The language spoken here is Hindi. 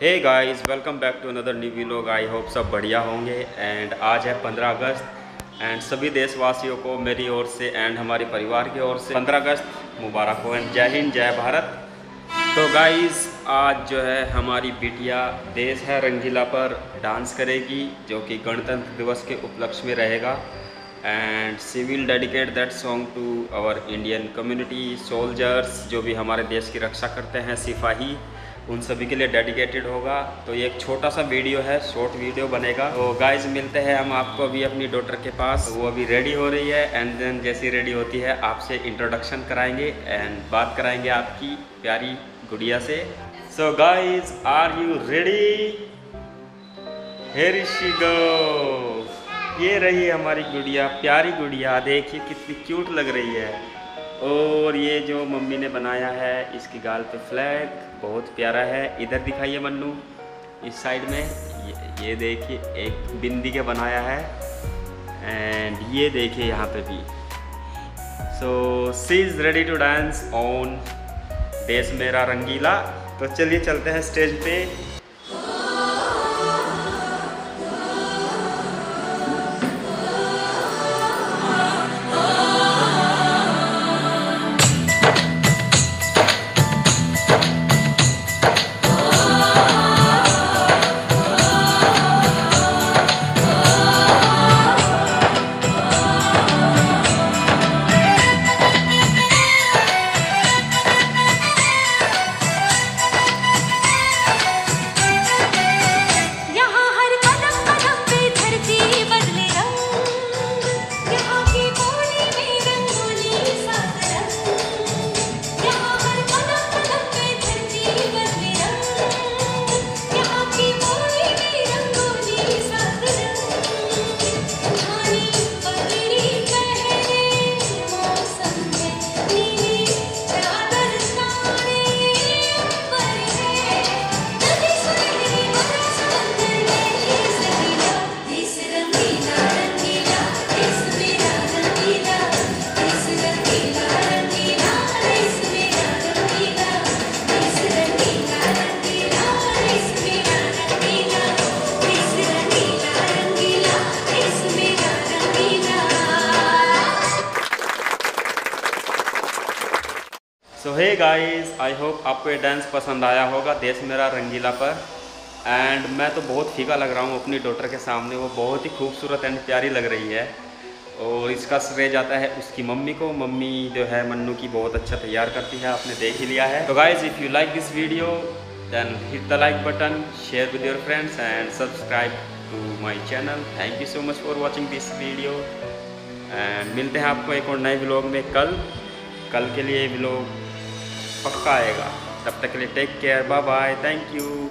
Hey guys welcome back to another new vlog. I hope सब बढ़िया होंगे। एंड आज है 15 अगस्त एंड सभी देशवासियों को मेरी ओर से एंड हमारे परिवार की ओर से 15 अगस्त मुबारक हो एंड जय हिंद जय भारत। तो गाइस आज जो है हमारी बिटिया देश है रंगीला पर डांस करेगी जो कि गणतंत्र दिवस के उपलक्ष्य में रहेगा। And she will dedicate that song to our Indian community soldiers, जो भी हमारे देश की रक्षा करते हैं सिपाही, उन सभी के लिए डेडिकेटेड होगा। तो ये एक छोटा सा वीडियो है, शॉर्ट वीडियो बनेगा। तो गाइज मिलते हैं हम आपको अभी अपनी डॉटर के पास, वो अभी रेडी हो रही है एंड देन जैसी रेडी होती है आपसे इंट्रोडक्शन कराएंगे एंड बात कराएंगे आपकी प्यारी गुड़िया से। So guys are you ready? Here she go. ये रही हमारी गुड़िया, प्यारी गुड़िया, देखिए कितनी क्यूट लग रही है। और ये जो मम्मी ने बनाया है इसकी गाल पे फ्लैग बहुत प्यारा है। इधर दिखाइए मन्नू, इस साइड में ये देखिए एक बिंदी के बनाया है एंड ये देखिए यहाँ पे भी। So she is ready to dance on Desh Mera रंगीला। तो चलिए चलते हैं स्टेज पे। सो हे गाइज़ आई होप आपको ये डांस पसंद आया होगा देश मेरा रंगीला पर। एंड मैं तो बहुत फीका लग रहा हूँ अपनी डॉटर के सामने, वो बहुत ही खूबसूरत एंड प्यारी लग रही है। और इसका श्रेय जाता है उसकी मम्मी को, मम्मी जो है मन्नू की बहुत अच्छा तैयार करती है, आपने देख ही लिया है। तो guys if you like this video then hit the like button, share with your friends and subscribe to my channel. Thank you so much for watching this video and मिलते हैं आपको एक और नए व्लॉग में कल। कल के लिए व्लॉग पक्का आएगा, तब तक के लिए take care, bye bye, thank you.